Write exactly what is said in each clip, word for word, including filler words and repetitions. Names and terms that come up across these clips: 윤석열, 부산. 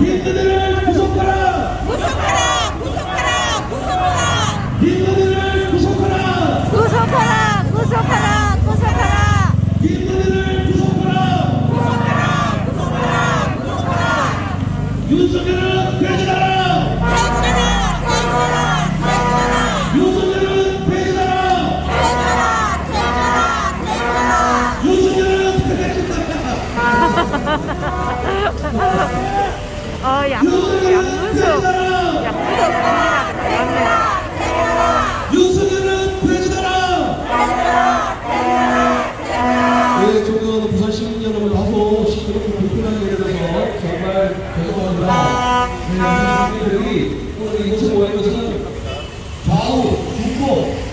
빈부들을 구속하라! 구속하라! 구속하라! 구속하라! 빈부들을 구속하라! 구속하라! 구속하라! 구속하라! 빈부들을 구속하라! 구속하라! 구속하라! 구속하라! 윤석열은 배제하라! 어, 양분수, 양분수, 양분수. 윤석열은 배제하라! 네, 존경하는 부산 시민 여러분, 다소 시끄럽고 불편하게 되어서 정말 죄송합니다. 네, 시민들이 오늘 이곳에 모인 것은 좌우, 중고,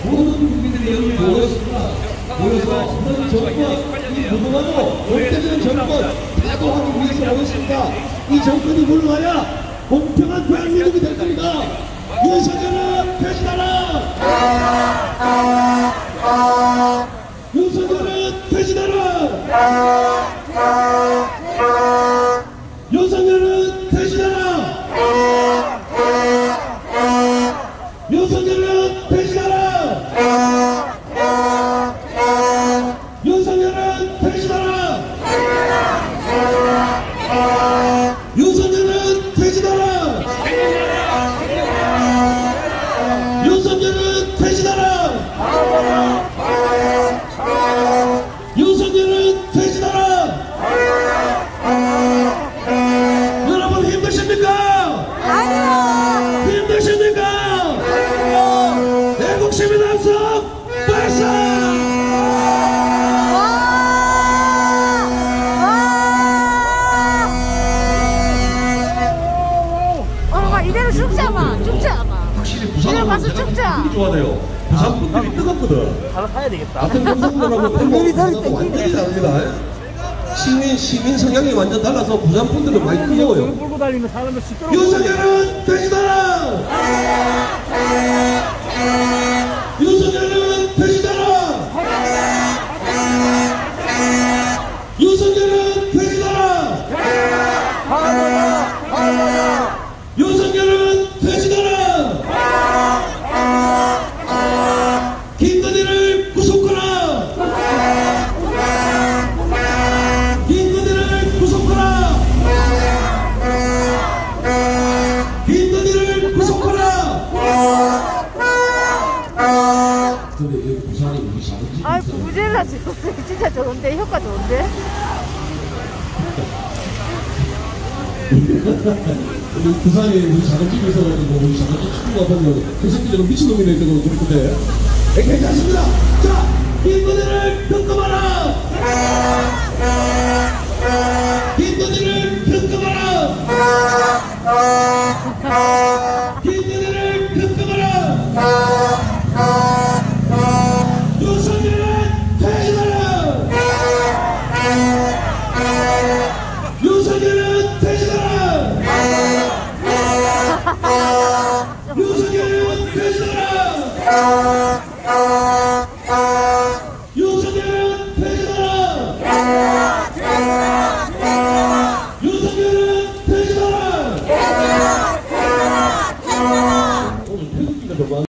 모든 국민들이 여기 모였습니다. 모여서 이 정권, 이 무궁하고 못되는 정권, 하기 위해서 하고 있습니다. 이 정권이 뭘로 하냐? 공평한 대한민국이 될 겁니다. 윤석열은 퇴진하라! 윤석열은 퇴진하라! 윤석열은 퇴진하라! 윤석열은 퇴진하라! 윤석열은 퇴진하라! 윤석열은 퇴진하라! 윤석열은 퇴진하라! 윤석열은 퇴진하라! 여러분 힘드십니까? 아니요! 힘드십니까? 아니요! 애국심이 남성 발사! 확실히 부산은 분위기 좋아돼요. 부산 분들이 뜨겁거든. 바로 타야 되겠다. 같은 경상도라고 태국이 다르고 완전히 다릅니다. 시민 시민 성향이 완전 달라서 부산 분들은 많이 뜨거워요. 윤석열은 퇴진하라! 윤석열은 퇴진하라! 윤석열은 퇴진하라! 윤석열은 퇴진하라! 김건희를 구속하라! 김건희를 구속하라! 김건희를 구속하라! 근데 여기 부산이 우리 작은 집이 아 부재라 지금 진짜 좋은데 효과 좋은데? 우리 부산에 우리 작은집이 있어가지고 우리 작은집 축구가 보면 그 새끼들은 미친놈이네 그거 그럴 건데 괜찮습니다. 자, 빈부들을 끄끄마라.